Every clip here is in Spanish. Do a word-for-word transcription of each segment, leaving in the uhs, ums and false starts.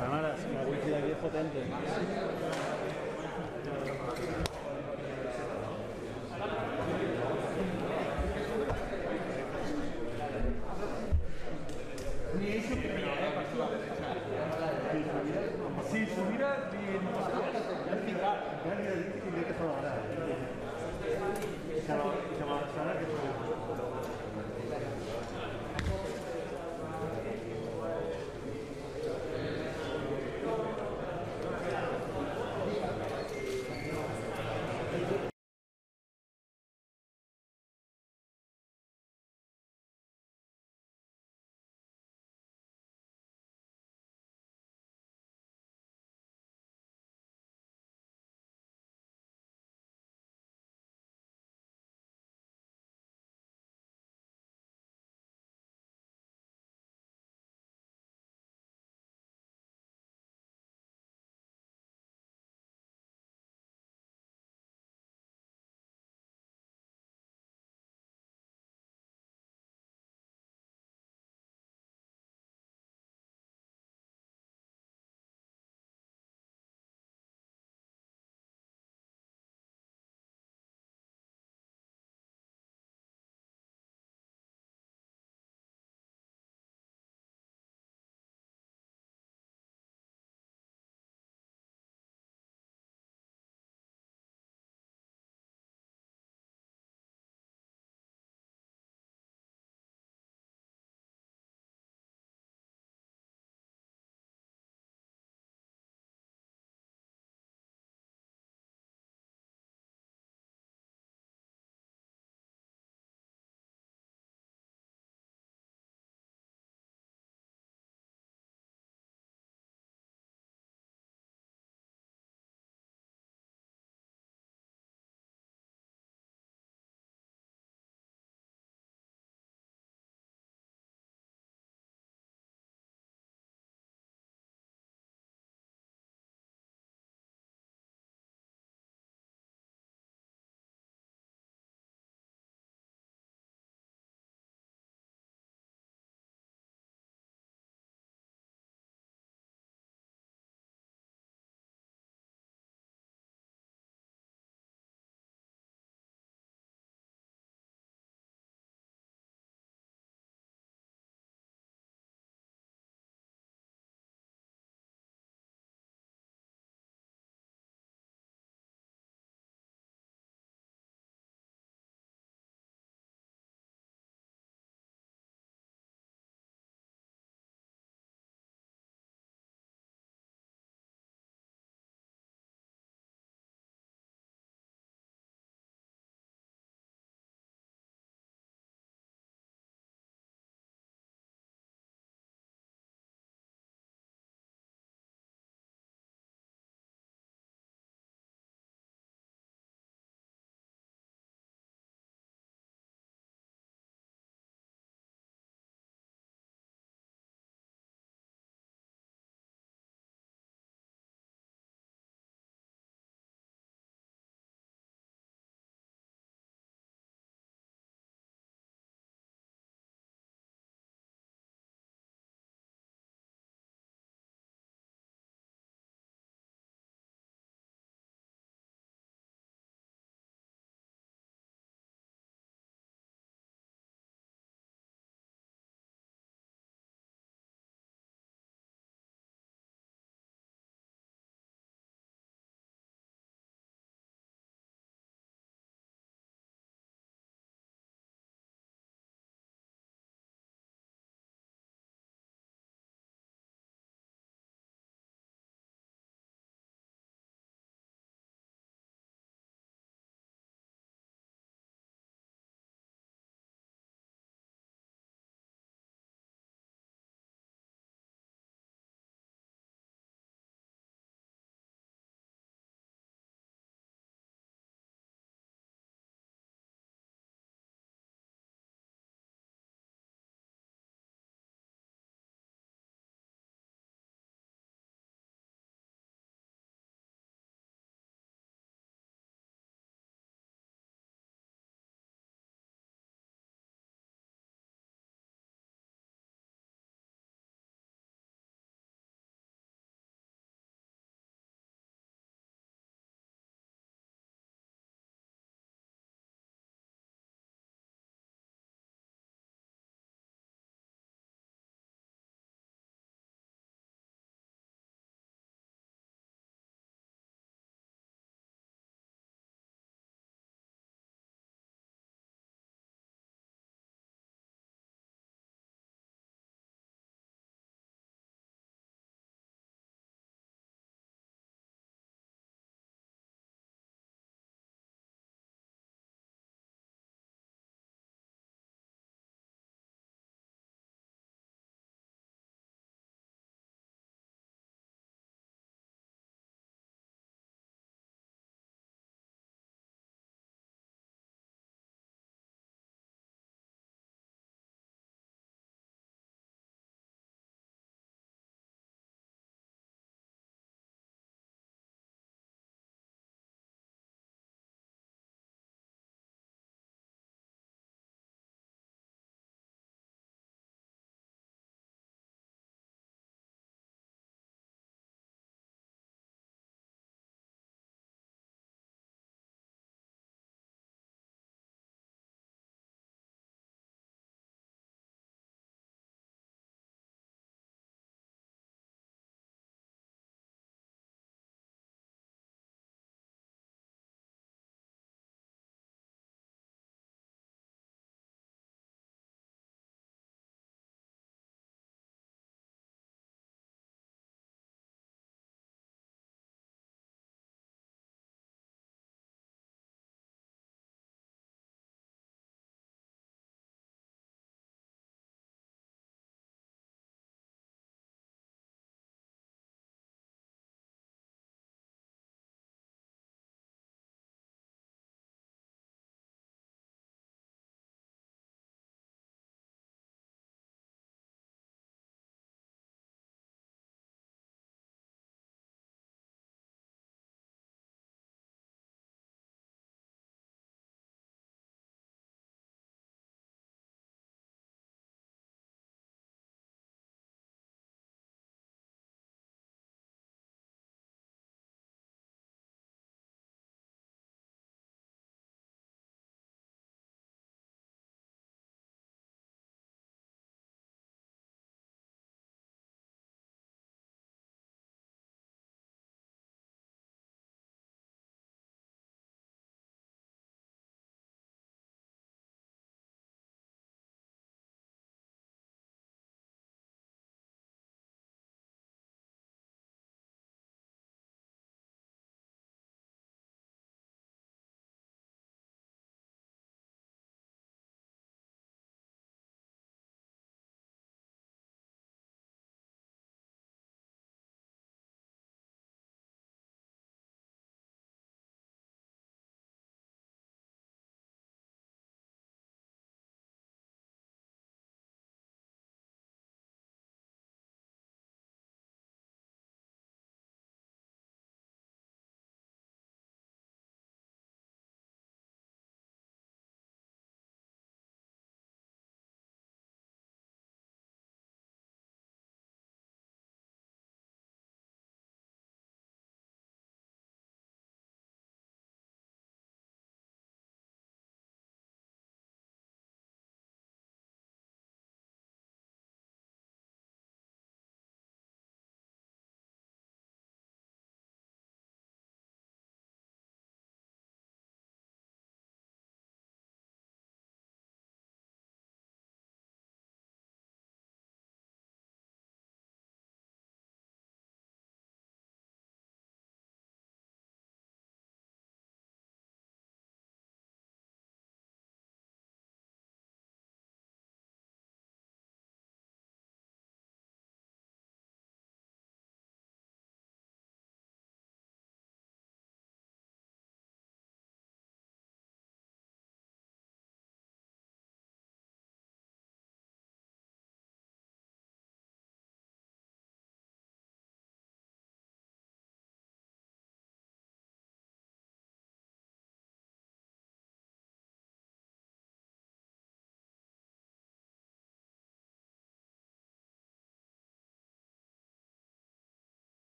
Cámaras, la wifi de aquí es potente. Ni eso que me lo había pasado a la derecha. Si subiera,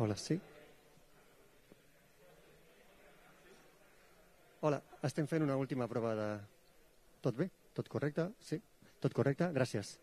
Hola, sí. Hola, estem fent una última prova de... Tot bé? Tot correcte? Sí? Tot correcte? Gràcies.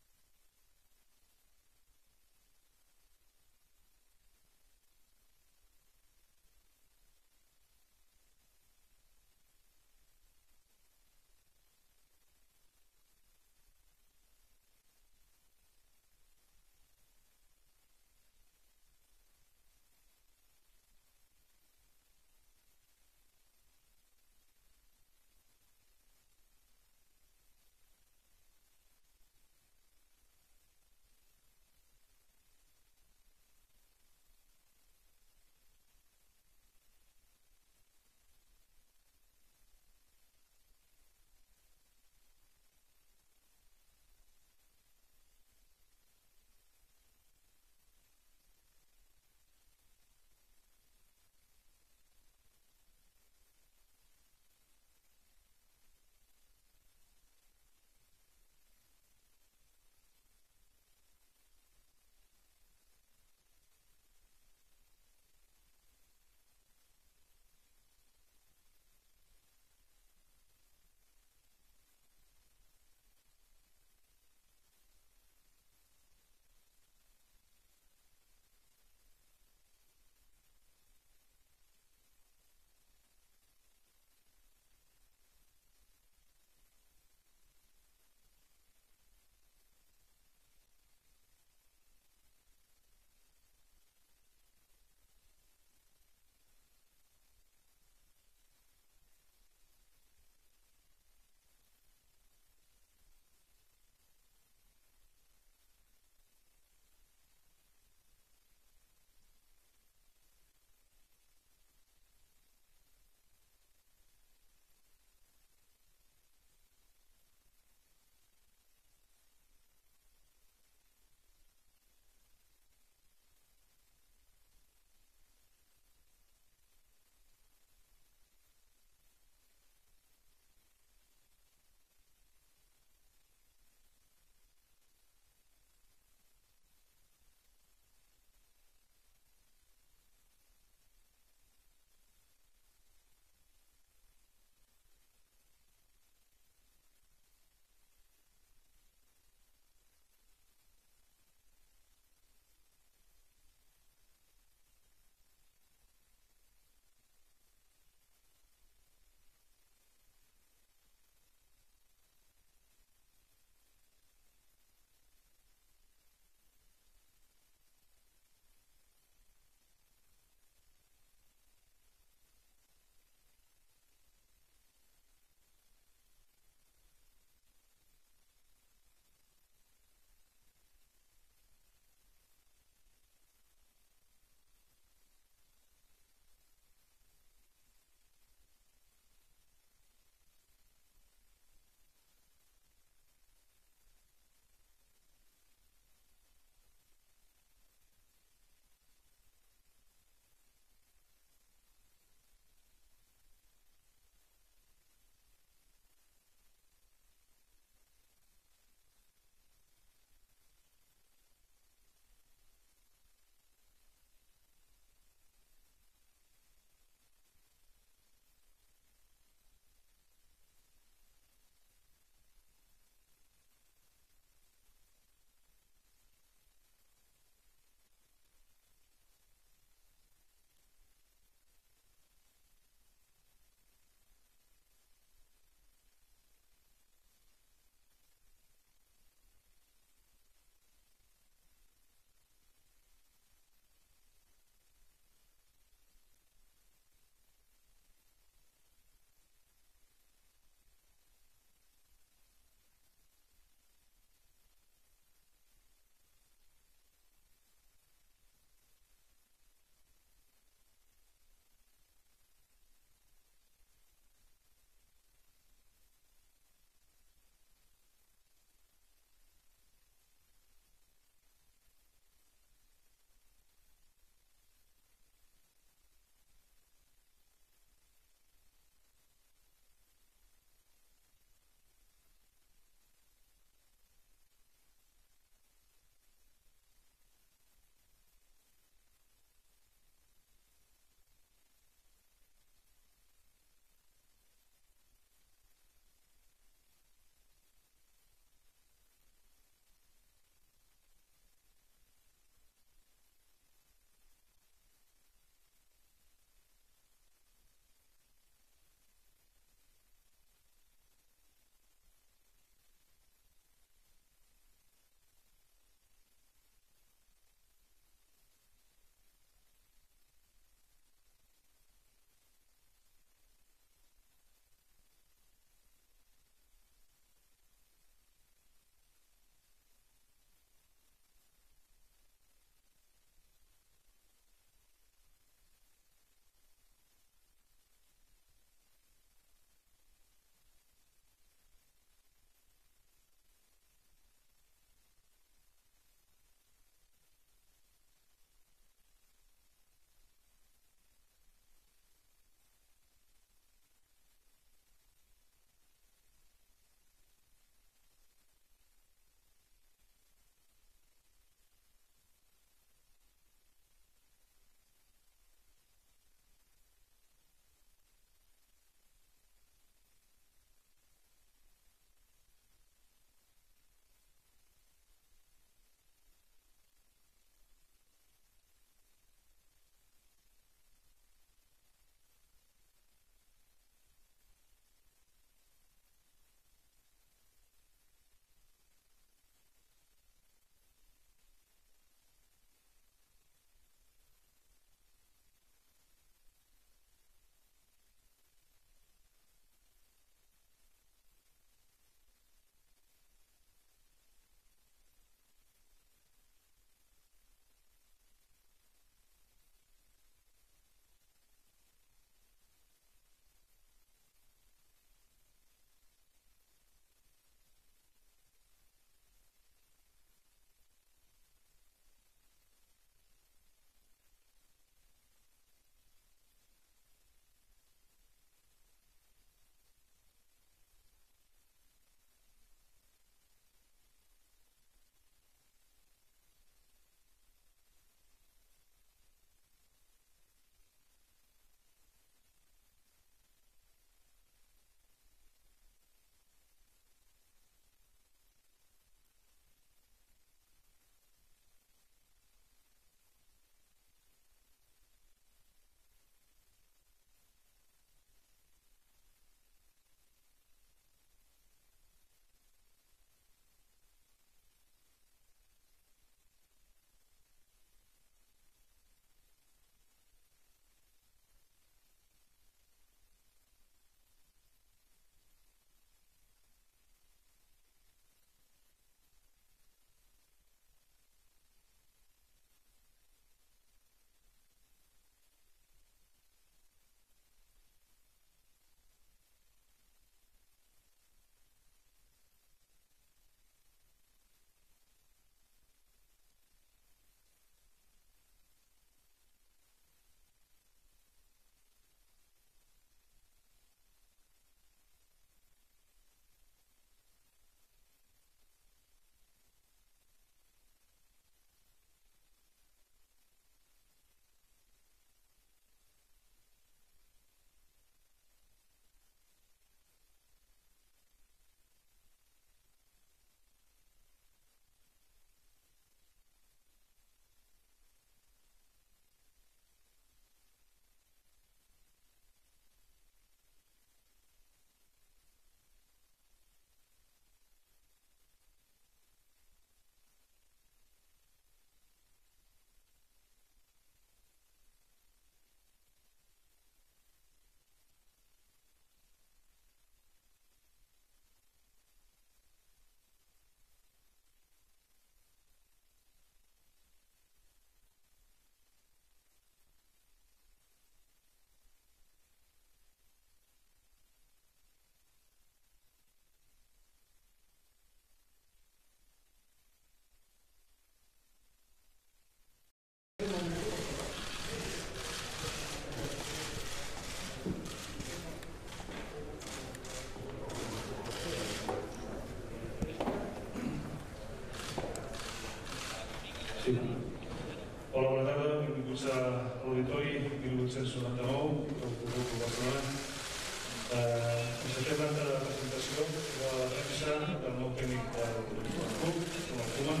El tema de la presentació de la premsa del nou tècnic del club, Ronald Koeman.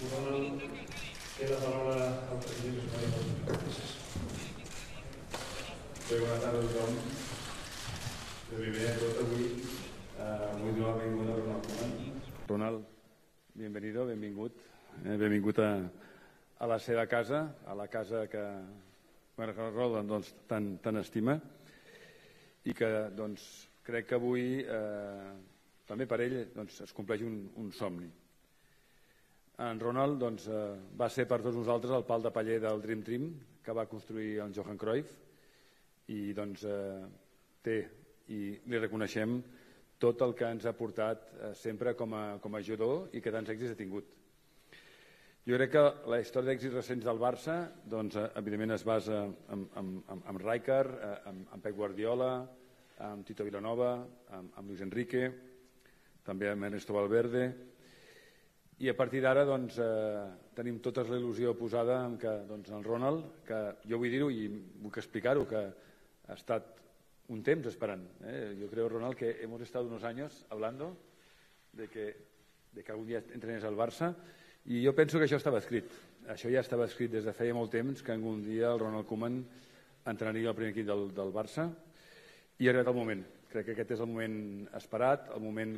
Ronald, té la paraula al president Josep Maria Bartomeu. Gràcies. Bé, bona tarda a tothom. Primer de tot, avui vull donar la benvinguda a Ronald Koeman. Ronald, bienvenido, benvingut. Benvingut a la seva casa, a la casa que Margaro Rolda tant estima. I que crec que avui, també per ell, es compleix un somni. En Ronald va ser per tots nosaltres el pal de paller del Dream Team que va construir en Johan Cruyff i té, i li reconeixem, tot el que ens ha portat sempre com a jugador i que tants èxits ha tingut. Jo crec que la història d'èxits recents del Barça, doncs, evidentment es basa en Rijkaard, en Pep Guardiola, en Tito Villanova, en Luis Enrique, també en Ernesto Valverde. I a partir d'ara, doncs, tenim tota la il·lusió posada en el Ronald, que jo vull dir-ho i vull explicar-ho, que ha estat un temps esperant. Jo crec, Ronald, que hem estat uns anys hablando de que algun dia entrenés al Barça. I jo penso que això estava escrit. Això ja estava escrit des de feia molt temps que algun dia el Ronald Koeman entrenaria el primer equip del Barça i ha arribat el moment. Crec que aquest és el moment esperat, el moment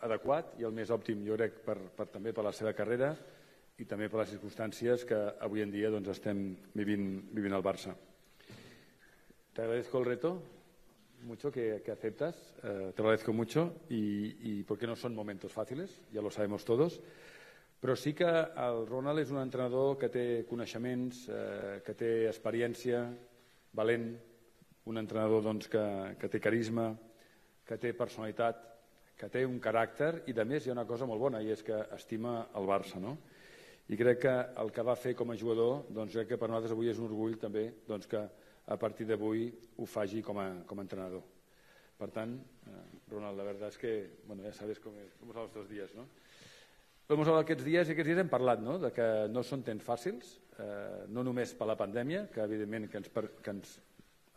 adequat i el més òptim, jo crec, també per la seva carrera i també per les circumstàncies que avui en dia estem vivint al Barça. T'agradezco el reto, mucho que aceptas, te agradezco mucho y porque no son momentos fáciles, ya lo sabemos todos. Però sí que el Ronald és un entrenador que té coneixements, que té experiència, valent, un entrenador que té carisma, que té personalitat, que té un caràcter i, a més, hi ha una cosa molt bona i és que estima el Barça. I crec que el que va fer com a jugador, doncs crec que per nosaltres avui és un orgull també que a partir d'avui ho faci com a entrenador. Per tant, Ronald, la veritat és que ja sabes com són els teus dies, no? Hem parlat aquests dies i aquests dies hem parlat que no són temps fàcils, no només per la pandèmia, que evidentment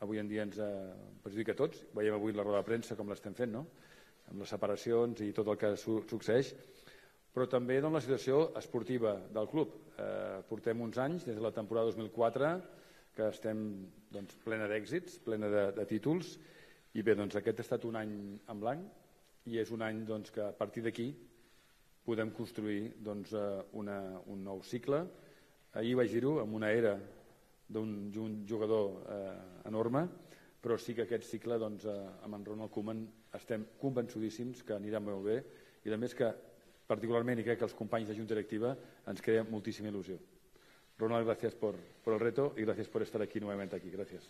avui en dia ens perjudica a tots. Veiem avui la roda de premsa com l'estem fent, amb les separacions i tot el que succeeix, però també la situació esportiva del club. Portem uns anys, des de la temporada dos mil quatre, que estem plena d'èxits, plena de títols, i bé, aquest ha estat un any en blanc i és un any que a partir d'aquí podem construir un nou cicle. Ahir vaig dir-ho, amb una era d'un jugador enorme, però sí que aquest cicle amb en Ronald Koeman estem convençudíssims que anirà molt bé i a més que particularment i crec que els companys de Junta Directiva ens crea moltíssima il·lusió. Ronald, gràcies per el reto i gràcies per estar aquí novament aquí. Gràcies.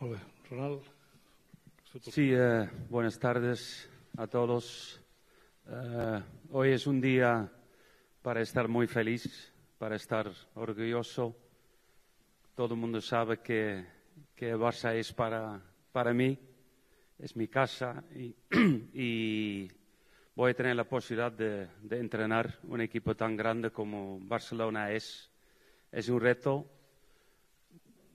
Molt bé. Ronald. Sí, buenas tardes a todos. Uh, hoy es un día para estar muy feliz, para estar orgulloso. Todo el mundo sabe que, que Barça es para, para mí, es mi casa y, y voy a tener la posibilidad de, de entrenar un equipo tan grande como Barcelona es. Es un reto,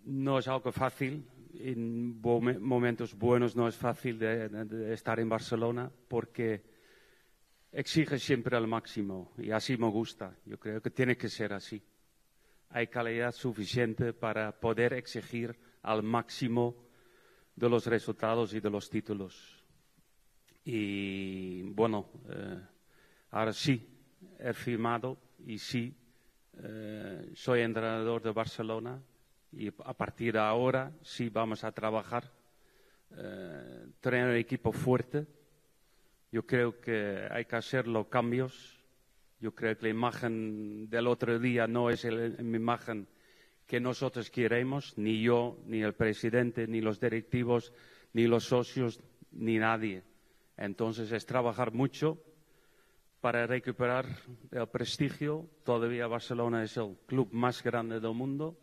no es algo fácil. En momentos buenos no es fácil de, de, de estar en Barcelona porque exige siempre al máximo y así me gusta. Yo creo que tiene que ser así. Hay calidad suficiente para poder exigir al máximo de los resultados y de los títulos. Y bueno, eh, ahora sí he firmado y sí eh, soy entrenador de Barcelona y a partir de ahora sí vamos a trabajar, eh, tener un equipo fuerte. Yo creo que hay que hacer los cambios. Yo creo que la imagen del otro día no es la imagen que nosotros queremos, ni yo, ni el presidente, ni los directivos, ni los socios, ni nadie. Entonces es trabajar mucho para recuperar el prestigio. Todavía Barcelona es el club más grande del mundo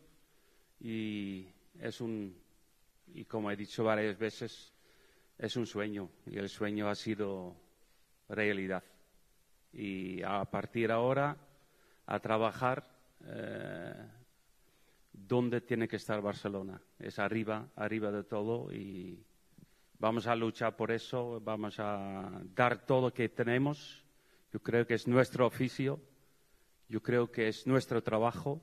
y es un, y como he dicho varias veces, es un sueño y el sueño ha sido realidad. Y a partir de ahora a trabajar eh, donde tiene que estar Barcelona. Es arriba, arriba de todo y Vamos a luchar por eso, vamos a dar todo lo que tenemos. Yo creo que es nuestro oficio, yo creo que es nuestro trabajo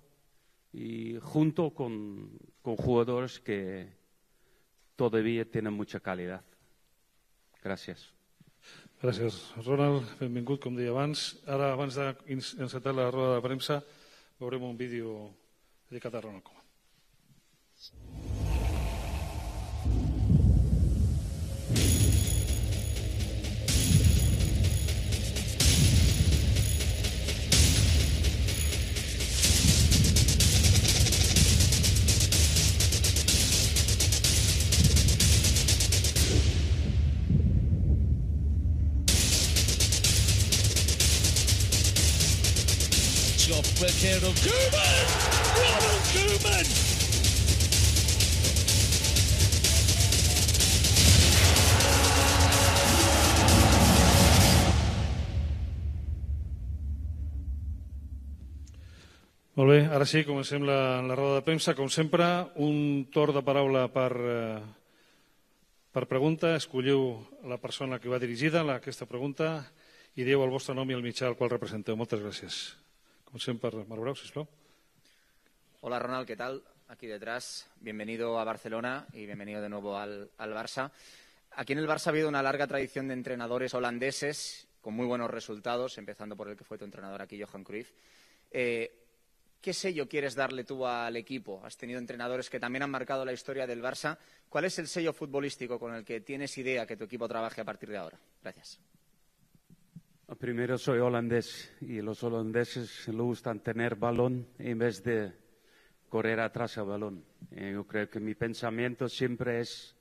y junto con, con jugadores que todavía tienen mucha calidad. Gracias. Gràcies, Ronald. Benvingut, com deia abans. Ara, abans d'encetar la roda de premsa, veurem un vídeo dedicat a Ronald Koeman. But Ronald Koeman! Ronald Koeman! Molt bé, ara sí, comencem la, la roda de premsa. Com sempre, un torn de paraula per, per pregunta. Escolliu la persona que va dirigida a aquesta pregunta i dieu el vostre nom i el mitjà al qual representeu. Moltes gràcies. Comencem per Margaro, sisplau. Hola Ronald, ¿qué tal? Aquí detrás, bienvenido a Barcelona y bienvenido de nuevo al, al Barça. Aquí en el Barça ha habido una larga tradición de entrenadores holandeses con muy buenos resultados, empezando por el que fue tu entrenador aquí, Johan Cruyff. Eh, ¿Qué sello quieres darle tú al equipo? Has tenido entrenadores que también han marcado la historia del Barça. ¿Cuál es el sello futbolístico con el que tienes idea que tu equipo trabaje a partir de ahora? Gracias. Primero, soy holandés y los holandeses les gustan tener balón en vez de correr atrás al balón. Yo creo que mi pensamiento siempre es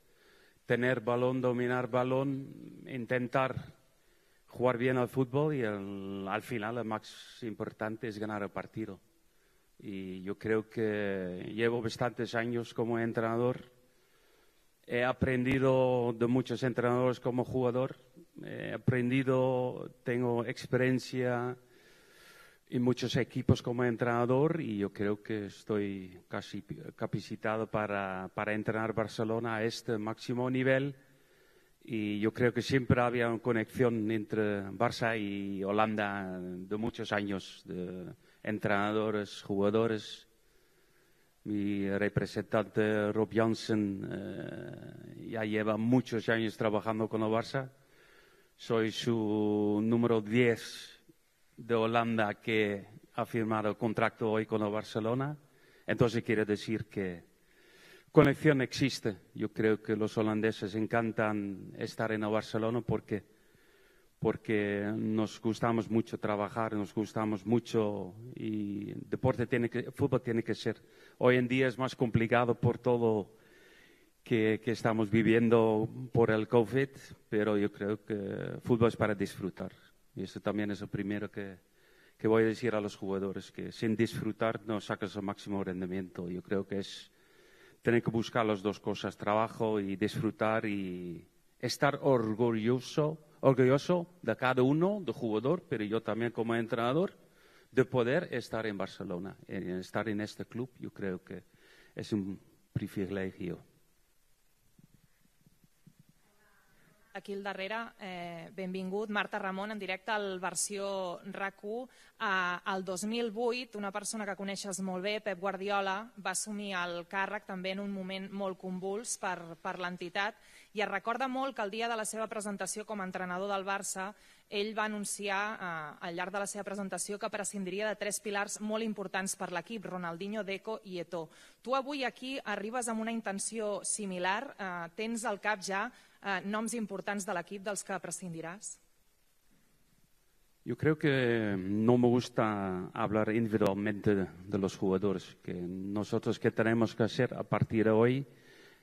tener balón, dominar balón, intentar jugar bien al fútbol y el, al final lo más importante es ganar el partido. Y yo creo que llevo bastantes años como entrenador. He aprendido de muchos entrenadores como jugador. He aprendido, tengo experiencia en muchos equipos como entrenador y yo creo que estoy casi capacitado para, para entrenar Barcelona a este máximo nivel. Y yo creo que siempre había una conexión entre Barça y Holanda de muchos años, de entrenadores, jugadores. Mi representante Rob Janssen eh, ya lleva muchos años trabajando con el Barça. Soy su número diez de Holanda que ha firmado el contrato hoy con el Barcelona. Entonces quiere decir que conexión existe. Yo creo que los holandeses encantan estar en el Barcelona porque, porque nos gustamos mucho trabajar, nos gustamos mucho y el deporte tiene que, el fútbol tiene que ser. Hoy en día es más complicado por todo Que, que estamos viviendo por el COVID, pero yo creo que el fútbol es para disfrutar. Y eso también es lo primero que, que voy a decir a los jugadores, que sin disfrutar no sacas el máximo rendimiento. Yo creo que es tener que buscar las dos cosas, trabajo y disfrutar y estar orgulloso, orgulloso de cada uno, de jugador, pero yo también como entrenador, de poder estar en Barcelona, estar en este club. Yo creo que es un privilegio. Aquí al darrere, eh, benvingut, Marta Ramon, en directe al versió RAC u. Eh, el dos mil vuit, una persona que coneixes molt bé, Pep Guardiola, va assumir el càrrec també en un moment molt convuls per, per l'entitat i es recorda molt que el dia de la seva presentació com a entrenador del Barça ell va anunciar eh, al llarg de la seva presentació que prescindiria de tres pilars molt importants per l'equip, Ronaldinho, Deco i Eto'o. Tu avui aquí arribes amb una intenció similar, eh, tens al cap ja Uh, noms importants de l'equip dels que prescindiràs? Yo creo que no me gusta hablar individualmente de, de los jugadores. Que nosotros que tenemos que hacer a partir de hoy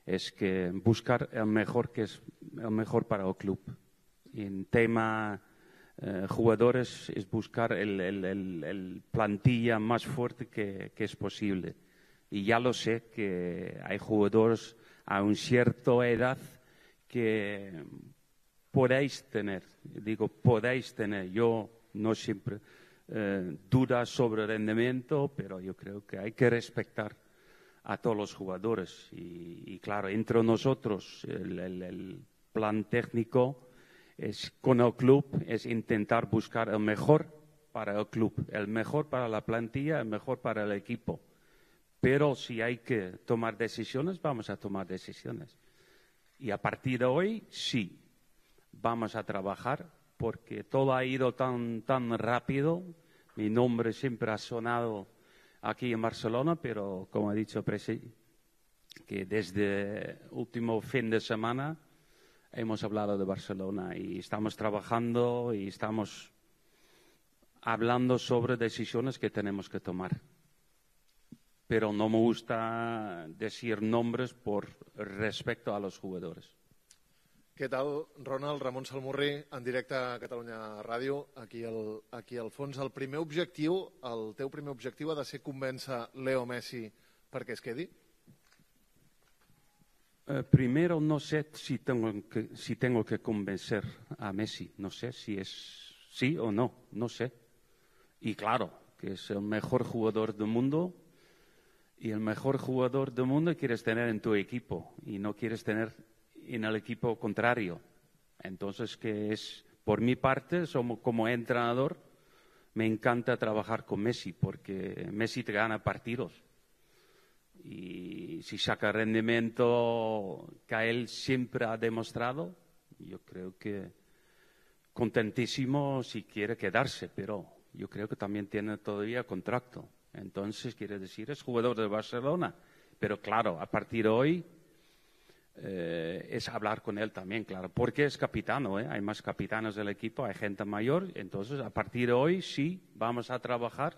es que buscar el mejor que es el mejor para el club. En tema eh, jugadores es buscar el, el, el, el plantilla más fuerte que, que es posible. Y ya lo sé que hay jugadores a una cierta edad que podéis tener, digo podéis tener, yo no siempre eh, duda sobre rendimiento, pero yo creo que hay que respetar a todos los jugadores y, y claro, entre nosotros el, el, el plan técnico es con el club, es intentar buscar el mejor para el club, el mejor para la plantilla, el mejor para el equipo. Pero si hay que tomar decisiones, vamos a tomar decisiones. Y a partir de hoy, sí, vamos a trabajar, porque todo ha ido tan, tan rápido. Mi nombre siempre ha sonado aquí en Barcelona, pero como ha dicho Presi, que desde el último fin de semana hemos hablado de Barcelona y estamos trabajando y estamos hablando sobre decisiones que tenemos que tomar. Pero no me gusta decir nombres por respecto a los jugadores. Què tal, Ronald? Ramon Salmurri, en directe a Catalunya Ràdio, aquí al, aquí al fons. El primer objectiu, el teu primer objectiu ha de ser convèncer Leo Messi perquè es quedi? Eh, primero, no sé si tengo, que, si tengo que convencer a Messi. No sé si es sí o no, no sé. Y claro, que es el mejor jugador del mundo. Y el mejor jugador del mundo quieres tener en tu equipo y no quieres tener en el equipo contrario. Entonces, que es por mi parte, somos, como entrenador, me encanta trabajar con Messi, porque Messi te gana partidos. Y si saca rendimiento que a él siempre ha demostrado, yo creo que contentísimo si quiere quedarse, pero yo creo que también tiene todavía contrato. Entonces, quiere decir, es jugador de Barcelona. Pero claro, a partir de hoy, Eh, es hablar con él también, claro, porque es capitano, ¿eh? Hay más capitanes del equipo, hay gente mayor. Entonces, a partir de hoy sí vamos a trabajar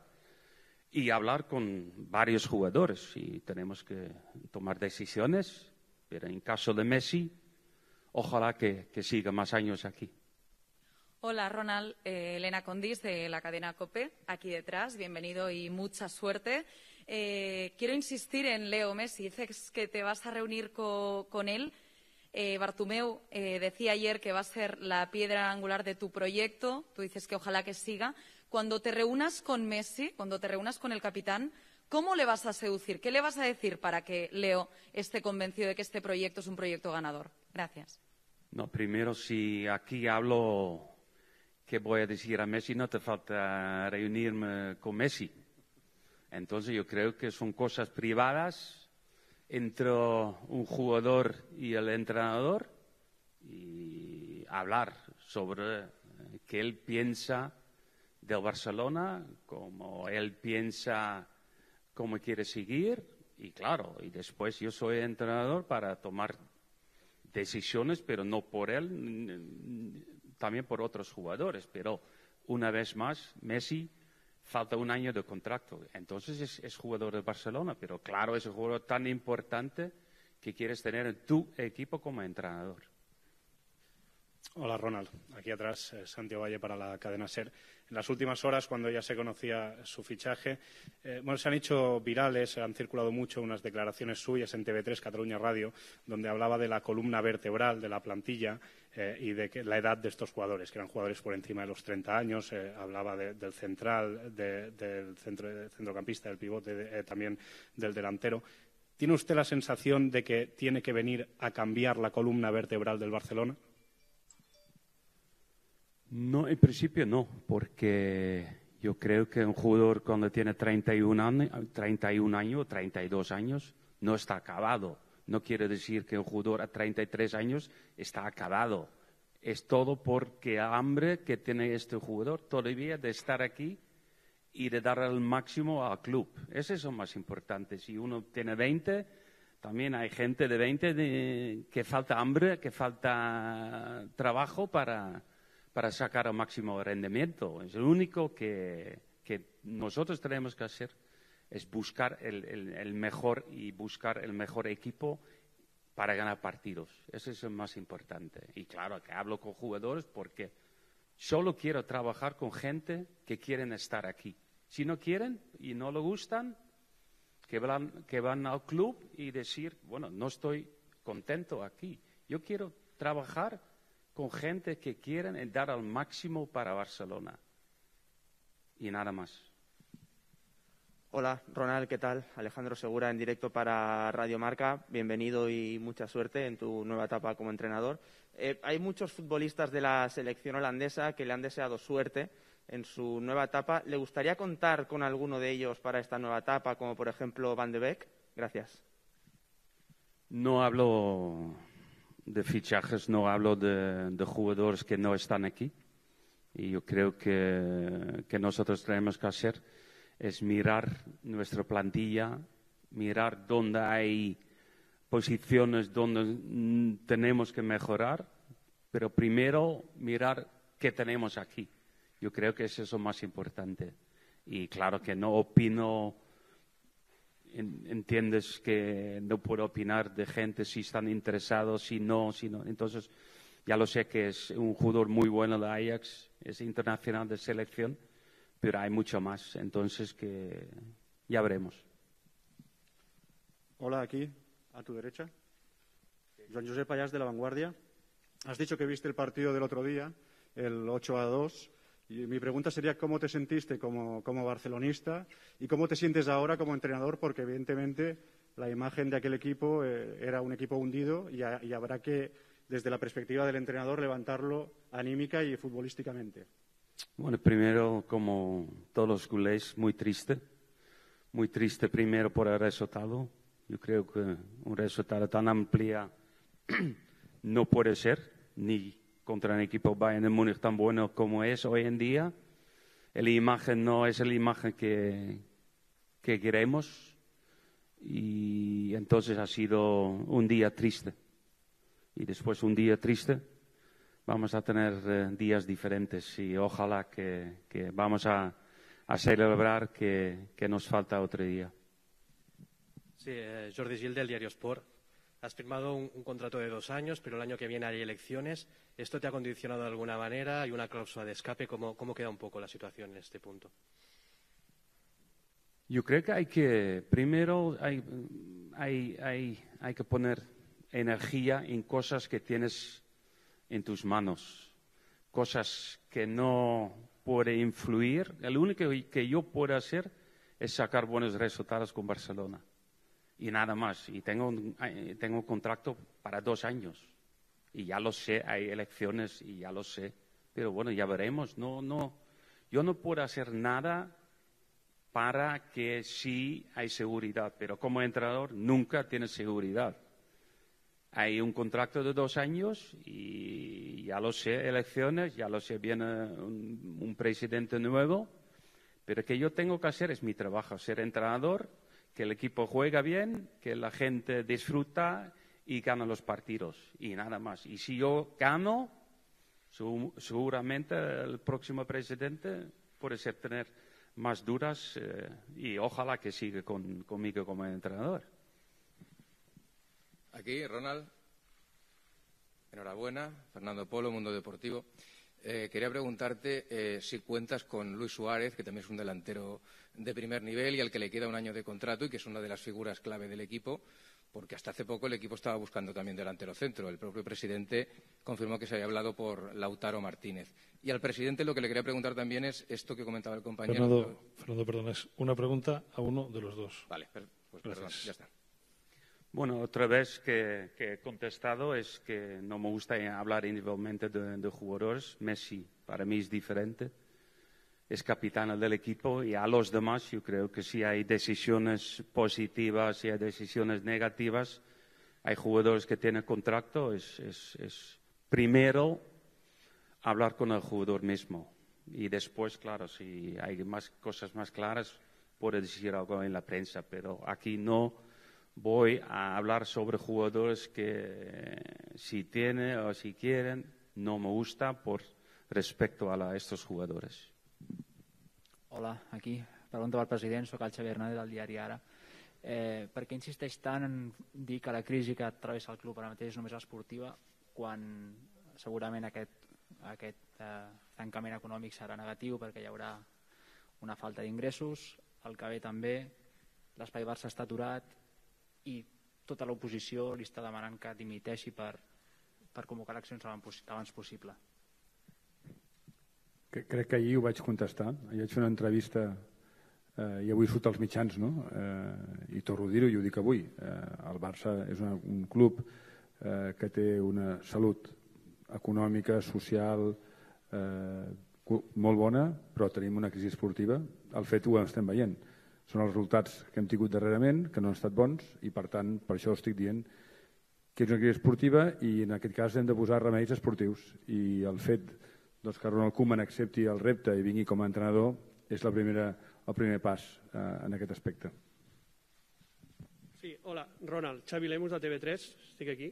y hablar con varios jugadores y tenemos que tomar decisiones, pero en caso de Messi, ojalá que, que siga más años aquí. Hola, Ronald, eh, Elena Condis de la cadena COPE, aquí detrás, bienvenido y mucha suerte. Eh, quiero insistir en Leo Messi. Dices que te vas a reunir co con él. Eh, Bartomeu eh, decía ayer que va a ser la piedra angular de tu proyecto. Tú dices que ojalá que siga. Cuando te reúnas con Messi, cuando te reúnas con el capitán, ¿cómo le vas a seducir? ¿Qué le vas a decir para que Leo esté convencido de que este proyecto es un proyecto ganador? Gracias. No, primero, si aquí hablo, ¿qué voy a decir a Messi? No te falta reunirme con Messi. Entonces yo creo que son cosas privadas entre un jugador y el entrenador y hablar sobre qué él piensa del Barcelona, cómo él piensa, cómo quiere seguir y claro, y después yo soy entrenador para tomar decisiones, pero no por él, también por otros jugadores, pero una vez más Messi falta un año de contrato, entonces es, es jugador de Barcelona, pero claro, es un jugador tan importante que quieres tener en tu equipo como entrenador. Hola, Ronald. Aquí atrás, eh, Santiago Valle para la cadena SER. En las últimas horas, cuando ya se conocía su fichaje, eh, bueno, se han hecho virales, han circulado mucho unas declaraciones suyas en T V tres, Catalunya Radio, donde hablaba de la columna vertebral de la plantilla eh, y de que la edad de estos jugadores, que eran jugadores por encima de los treinta años. Eh, hablaba de, del central, de, del centro, de centrocampista, del pivote, de, eh, también del delantero. ¿Tiene usted la sensación de que tiene que venir a cambiar la columna vertebral del Barcelona? No, en principio no, porque yo creo que un jugador cuando tiene treinta y un años, treinta y dos años, no está acabado. No quiere decir que un jugador a treinta y tres años está acabado. Es todo porque el hambre que tiene este jugador todavía de estar aquí y de dar el máximo al club. Eso es lo más importante. Si uno tiene veinte, también hay gente de veinte de, que falta hambre, que falta trabajo para... para sacar el máximo rendimiento. Es lo único que, que nosotros tenemos que hacer, es buscar el, el, el mejor y buscar el mejor equipo para ganar partidos. Eso es lo más importante. Y claro, que hablo con jugadores porque solo quiero trabajar con gente que quieren estar aquí. Si no quieren y no le gustan, que van, que van al club y decir, bueno, no estoy contento aquí. Yo quiero trabajar con gente que quieren dar al máximo para Barcelona. Y nada más. Hola, Ronald, ¿qué tal? Alejandro Segura en directo para Radio Marca. Bienvenido y mucha suerte en tu nueva etapa como entrenador. Eh, hay muchos futbolistas de la selección holandesa que le han deseado suerte en su nueva etapa. ¿Le gustaría contar con alguno de ellos para esta nueva etapa, como por ejemplo Van de Beek? Gracias. No hablo de fichajes, no hablo de, de jugadores que no están aquí. Y yo creo que, que nosotros tenemos que hacer es mirar nuestra plantilla, mirar dónde hay posiciones donde tenemos que mejorar, pero primero mirar qué tenemos aquí. Yo creo que es eso más importante. Y claro que no opino, entiendes que no puedo opinar de gente si están interesados, si no, si no. Entonces, ya lo sé que es un jugador muy bueno de Ajax, es internacional de selección, pero hay mucho más, entonces que ya veremos. Hola, aquí, a tu derecha. Joan Josep Payas, de La Vanguardia. Has dicho que viste el partido del otro día, el ocho a dos, y mi pregunta sería cómo te sentiste como, como barcelonista y cómo te sientes ahora como entrenador, porque evidentemente la imagen de aquel equipo eh, era un equipo hundido y, a, y habrá que, desde la perspectiva del entrenador, levantarlo anímica y futbolísticamente. Bueno, primero, como todos los culés, muy triste. Muy triste primero por el resultado. Yo creo que un resultado tan amplio no puede ser, ni contra un equipo Bayern de Múnich tan bueno como es hoy en día. La imagen no es la imagen que, que queremos. Y entonces ha sido un día triste. Y después un día triste. Vamos a tener eh, días diferentes y ojalá que, que vamos a, a celebrar que, que nos falta otro día. Sí, eh, Jordi Gil del Diario Sport. Has firmado un, un contrato de dos años, pero el año que viene hay elecciones. ¿Esto te ha condicionado de alguna manera? ¿Hay una cláusula de escape? ¿Cómo, cómo queda un poco la situación en este punto? Yo creo que hay que, primero, hay, hay, hay, hay que poner energía en cosas que tienes en tus manos, cosas que no puede influir. Lo único que yo puedo hacer es sacar buenos resultados con Barcelona y nada más. Y tengo un, tengo un contrato para dos años y ya lo sé, hay elecciones y ya lo sé, pero bueno, ya veremos. No, no, yo no puedo hacer nada para que sí hay seguridad, pero como entrenador nunca tienes seguridad. Hay un contrato de dos años y ya lo sé, elecciones, ya lo sé, viene un, un presidente nuevo, pero que yo tengo que hacer es mi trabajo, ser entrenador, que el equipo juega bien, que la gente disfruta y gana los partidos y nada más. Y si yo gano, su, seguramente el próximo presidente puede ser tener más dudas eh, y ojalá que siga con, conmigo como entrenador. Aquí, Ronald, enhorabuena, Fernando Polo, Mundo Deportivo. Eh, quería preguntarte eh, si cuentas con Luis Suárez, que también es un delantero de primer nivel y al que le queda un año de contrato y que es una de las figuras clave del equipo, porque hasta hace poco el equipo estaba buscando también delantero centro. El propio presidente confirmó que se había hablado por Lautaro Martínez. Y al presidente lo que le quería preguntar también es esto que comentaba el compañero. Fernando, Fernando perdón, es una pregunta a uno de los dos. Vale, pues gracias. Perdón, ya está. Bueno, otra vez que, que he contestado es que no me gusta hablar individualmente de, de jugadores. Messi para mí es diferente, es capitán del equipo y a los demás yo creo que si hay decisiones positivas, si hay decisiones negativas, hay jugadores que tienen contrato, es, es, es primero hablar con el jugador mismo y después, claro, si hay más cosas más claras, puedo decir algo en la prensa, pero aquí no voy a hablar sobre jugadores que si tienen o si quieren, no me gusta por respecto a, la, a estos jugadores. Hola, aquí. Pregunto al president, soc el Xavi Hernández del diari Ara. Eh, per què insisteix tant en dir que la crisi que travessa el club ara mateix és només esportiva quan segurament aquest, aquest eh, tancament econòmic serà negatiu perquè hi haurà una falta d'ingressos, el que ve també, l'espai Barça està aturat, i tota l'oposició li està demanant que dimiteixi per, per convocar eleccions abans possible. Crec que ahir ho vaig contestar. Ahir vaig fer una entrevista Eh, jo vull sortir als mitjans, no? Eh, I torno a dir-ho i ho dic avui. Eh, el Barça és una, un club eh, que té una salut econòmica, social, eh, molt bona, però tenim una crisi esportiva. El fet ho estem veient. Són els resultats que hem tingut darrerament, que no han estat bons, i per tant, per això estic dient que és una crisi esportiva i en aquest cas hem de posar remeis esportius. I el fet doncs, que Ronald Koeman accepti el repte i vingui com a entrenador és la primera, el primer pas eh, en aquest aspecte. Sí, hola, Ronald. Xavi Lemus, de T V tres. Estic aquí.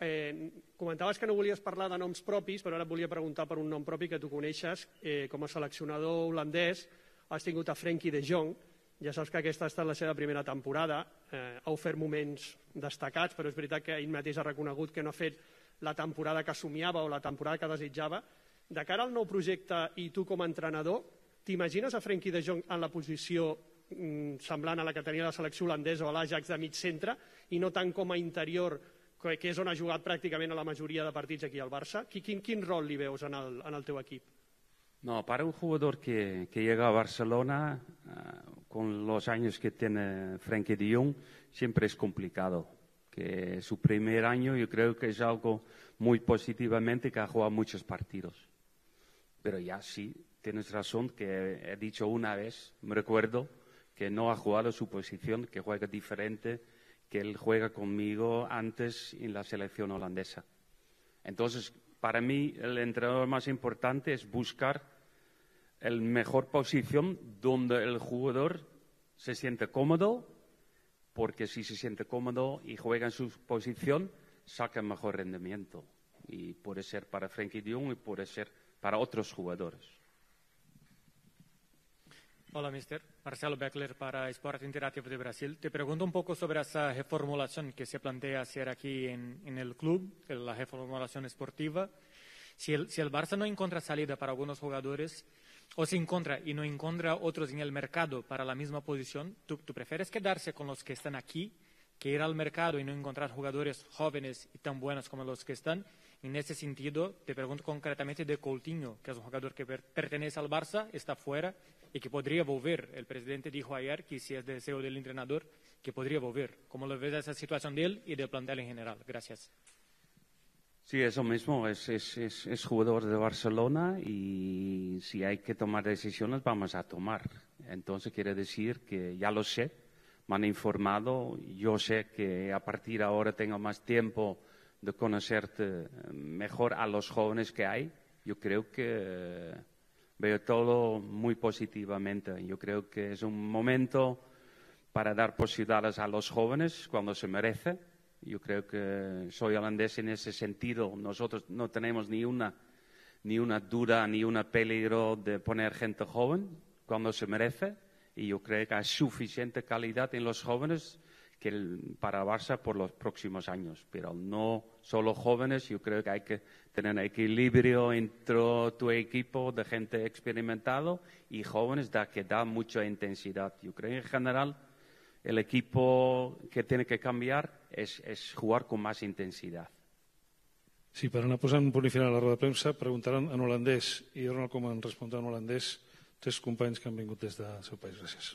Eh, comentaves que no volies parlar de noms propis, però ara et volia preguntar per un nom propi que tu coneixes. Eh, com a seleccionador holandès has tingut a Frenkie de Jong. Ja saps que aquesta ha estat la seva primera temporada. Eh, ha ofert moments destacats, però és veritat que ell mateix ha reconegut que no ha fet la temporada que somiava o la temporada que desitjava. De cara al nou projecte i tu com a entrenador, t'imagines a Frenkie de Jong en la posició mm, semblant a la que tenia la selecció holandesa o a l'Ajax de mig centre i no tant com a interior, que és on ha jugat pràcticament a la majoria de partits aquí al Barça? Quin, quin rol li veus en el, en el teu equip? No, para un jugador que, que llega a Barcelona, uh, con los años que tiene Frenkie de Jong, siempre es complicado. Que su primer año yo creo que es algo muy positivamente que ha jugado muchos partidos. Pero ya sí, tienes razón, que he dicho una vez, me recuerdo, que no ha jugado su posición, que juega diferente, que él juega conmigo antes en la selección holandesa. Entonces, para mí, el entrenador más importante es buscar el mejor posición donde el jugador se siente cómodo, porque si se siente cómodo y juega en su posición, saca mejor rendimiento. Y puede ser para Frenkie de Jong y puede ser para otros jugadores. Hola, mister. Marcelo Beckler para Sport Interactivo de Brasil. Te pregunto un poco sobre esa reformulación que se plantea hacer aquí en, en el club, la reformulación esportiva. Si el, si el Barça no encuentra salida para algunos jugadores, o se encuentra y no encuentra otros en el mercado para la misma posición, ¿tú, tú prefieres quedarse con los que están aquí que ir al mercado y no encontrar jugadores jóvenes y tan buenos como los que están? En ese sentido, te pregunto concretamente de Coutinho, que es un jugador que per pertenece al Barça, está fuera y que podría volver. El presidente dijo ayer que si es deseo del entrenador, que podría volver. ¿Cómo lo ves esa situación de él y del plantel en general? Gracias. Sí, eso mismo, es, es, es, es jugador de Barcelona y si hay que tomar decisiones, vamos a tomar. Entonces quiere decir que ya lo sé, me han informado, yo sé que a partir de ahora tengo más tiempo de conocerte mejor a los jóvenes que hay. Yo creo que veo todo muy positivamente, yo creo que es un momento para dar posibilidades a los jóvenes cuando se merece. Yo creo que soy holandés en ese sentido. Nosotros no tenemos ni una, ni una duda, ni un peligro de poner gente joven cuando se merece. Y yo creo que hay suficiente calidad en los jóvenes que el, para Barça por los próximos años. Pero no solo jóvenes, yo creo que hay que tener equilibrio entre tu equipo de gente experimentada y jóvenes da, que da mucha intensidad. Yo creo que en general el equipo que tiene que cambiar es, es jugar con más intensidad. Sí, para anar posant punt i final a la roda de premsa, preguntaran en holandès i Ronald Koeman respondrà en holandès. Tres companys que han vingut des del seu país. Gràcies.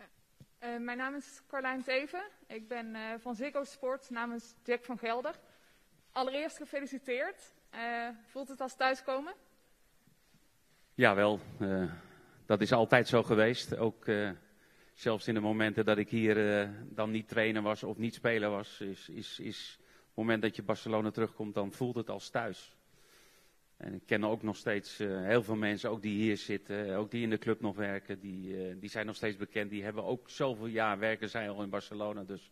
Uh, mijn naam is Karlijn Teven. Ik ben uh, van Ziggo Sport namens Jack van Gelder. Allereerst gefeliciteerd. Uh, voelt het als thuiskomen? Ja, wel. Uh, dat is altijd zo geweest. Ook Uh, Zelfs in de momenten dat ik hier uh, dan niet trainer was of niet speler was, is, is, is het moment dat je Barcelona terugkomt, dan voelt het als thuis. En ik ken ook nog steeds uh, heel veel mensen, ook die hier zitten, ook die in de club nog werken, die, uh, die zijn nog steeds bekend. Die hebben ook zoveel jaar werken zij al in Barcelona. Dus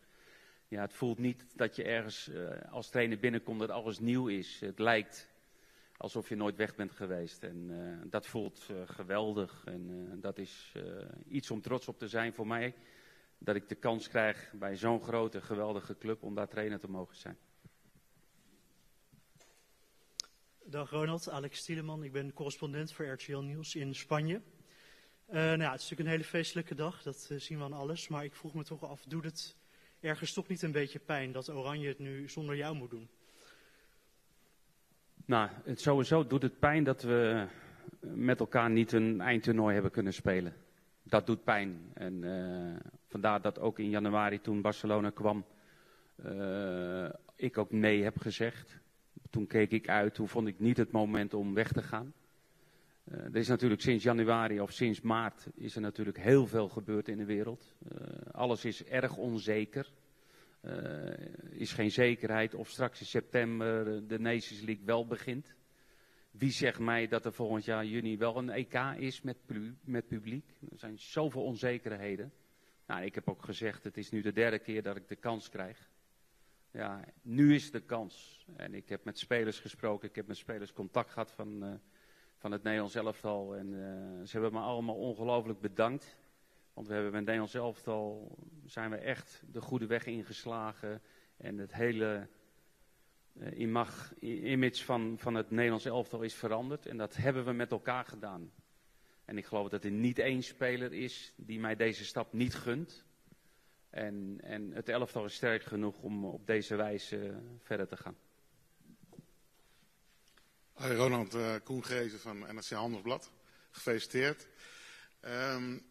ja, het voelt niet dat je ergens uh, als trainer binnenkomt dat alles nieuw is. Het lijkt alsof je nooit weg bent geweest. En uh, dat voelt uh, geweldig. En uh, dat is uh, iets om trots op te zijn voor mij. Dat ik de kans krijg bij zo'n grote, geweldige club om daar trainer te mogen zijn. Dag Ronald, Alex Stieleman. Ik ben correspondent voor R T L Nieuws in Spanje. Uh, nou ja, het is natuurlijk een hele feestelijke dag. Dat uh, zien we aan alles. Maar ik vroeg me toch af, doet het ergens toch niet een beetje pijn dat Oranje het nu zonder jou moet doen? Nou, het sowieso doet het pijn dat we met elkaar niet een eindtoernooi hebben kunnen spelen. Dat doet pijn. En uh, vandaar dat ook in januari, toen Barcelona kwam, uh, ik ook nee heb gezegd. Toen keek ik uit, toen vond ik niet het moment om weg te gaan. Uh, er is natuurlijk sinds januari of sinds maart is er natuurlijk heel veel gebeurd in de wereld. Uh, alles is erg onzeker. Er uh, is geen zekerheid of straks in september de Nations League wel begint. Wie zegt mij dat er volgend jaar juni wel een E K is met, met publiek? Er zijn zoveel onzekerheden. Nou, ik heb ook gezegd, het is nu de derde keer dat ik de kans krijg. Ja, nu is de kans. En ik heb met spelers gesproken, ik heb met spelers contact gehad van, uh, van het Nederlands elftal. En uh, ze hebben me allemaal ongelooflijk bedankt. Want we hebben met het Nederlands elftal, zijn we echt de goede weg ingeslagen. En het hele uh, imag, image van, van het Nederlands elftal is veranderd. En dat hebben we met elkaar gedaan. En ik geloof dat er niet één speler is die mij deze stap niet gunt. En, en het elftal is sterk genoeg om op deze wijze verder te gaan. Hoi Ronald, uh, Koen Greezen van N R C Handelsblad. Gefeliciteerd. Um,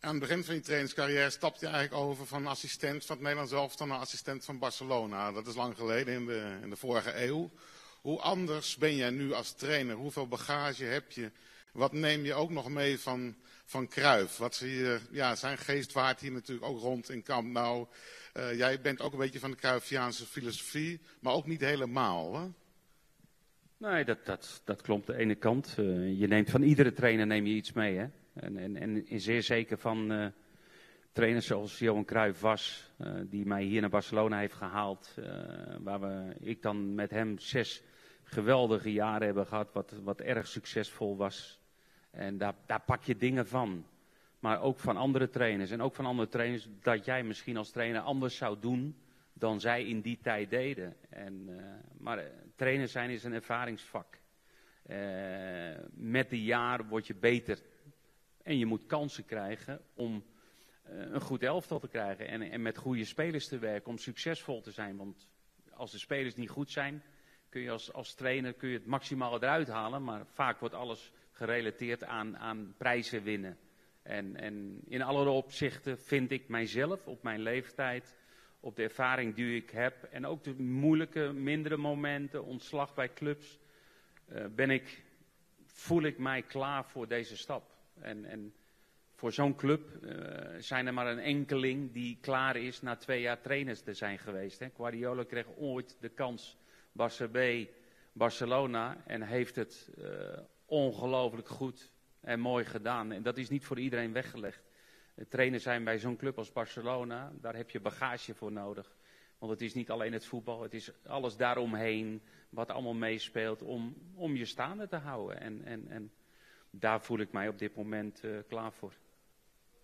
Aan het begin van je trainingscarrière stapte je eigenlijk over van assistent van het Nederlands elftal naar assistent van Barcelona. Dat is lang geleden, in de, in de vorige eeuw. Hoe anders ben jij nu als trainer? Hoeveel bagage heb je? Wat neem je ook nog mee van, van Cruyff? Wat zie je, ja, zijn geest waart hier natuurlijk ook rond in Camp Nou. Uh, jij bent ook een beetje van de Cruyffiaanse filosofie, maar ook niet helemaal, hè? Nee, dat, dat, dat klopt aan de ene kant. Uh, je neemt van iedere trainer neem je iets mee, hè? En, en, en zeer zeker van uh, trainers zoals Johan Cruyff was, uh, die mij hier naar Barcelona heeft gehaald. Uh, waar we, ik dan met hem zes geweldige jaren hebben gehad, wat, wat erg succesvol was. En daar, daar pak je dingen van. Maar ook van andere trainers. En ook van andere trainers dat jij misschien als trainer anders zou doen dan zij in die tijd deden. En, uh, maar uh, trainer zijn is een ervaringsvak. Uh, met de jaren word je beter. En je moet kansen krijgen om uh, een goed elftal te krijgen en, en met goede spelers te werken, om succesvol te zijn. Want als de spelers niet goed zijn, kun je als, als trainer kun je het maximaal eruit halen. Maar vaak wordt alles gerelateerd aan, aan prijzen winnen. En, en in alle opzichten vind ik mijzelf, op mijn leeftijd, op de ervaring die ik heb. En ook de moeilijke, mindere momenten, ontslag bij clubs, uh, ben ik, voel ik mij klaar voor deze stap. En, en voor zo'n club uh, zijn er maar een enkeling die klaar is na twee jaar trainers te zijn geweest. Hè. Guardiola kreeg ooit de kans Barça B, Barcelona en heeft het uh, ongelooflijk goed en mooi gedaan. En dat is niet voor iedereen weggelegd. Uh, trainers zijn bij zo'n club als Barcelona, daar heb je bagage voor nodig. Want het is niet alleen het voetbal, het is alles daaromheen wat allemaal meespeelt om, om je staande te houden. En, en, en daar voel ik mij op dit moment uh, klaar voor.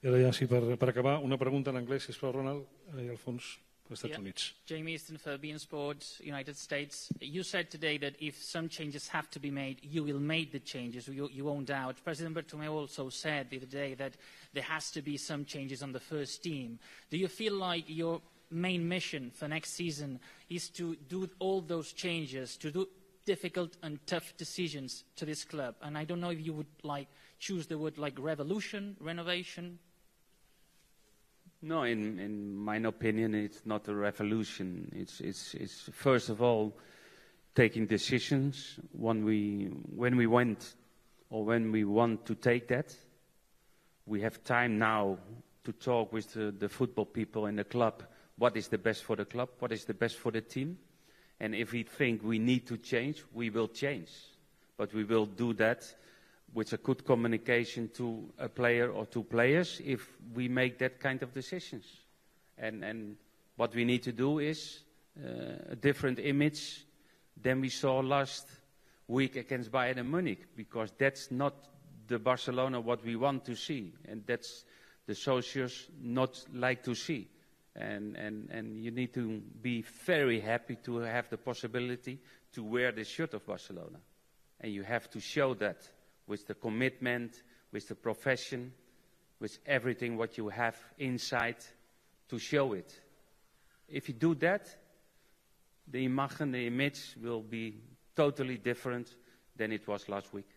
Ja, ja, sí, para, para acabar, una pregunta en inglés is voor Ronald. Uh, Alfons, Bertrán. Jamie Easton for B N Sport, United States. You said today that if some changes have to be made, you will make the changes. You, you won't doubt. President Bartomeu also said the other day that there has to be some changes on the first team. Do you feel like your main mission for next season is to do all those changes, to do difficult and tough decisions to this club? And I don't know if you would like choose the word like revolution, renovation. No, in, in my opinion, it's not a revolution. It's, it's, it's first of all taking decisions when we, when we went or when we want to take that. We have time now to talk with the, the football people in the club. What is the best for the club? What is the best for the team? And if we think we need to change, we will change. But we will do that with a good communication to a player or two players if we make that kind of decisions. And, and what we need to do is uh, a different image than we saw last week against Bayern and Munich, because that's not the Barcelona what we want to see. And that's the socios not like to see. And, and, and you need to be very happy to have the possibility to wear the shirt of Barcelona. And you have to show that with the commitment, with the profession, with everything what you have inside to show it. If you do that, the image, the image will be totally different than it was last week.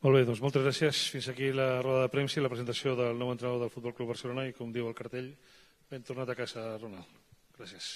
Molt bé, doncs moltes gràcies. Fins aquí la roda de premsa i la presentació del nou entrenador del Futbol Club Barcelona i, com diu el cartell, hem tornat a casa, Ronald. Gràcies.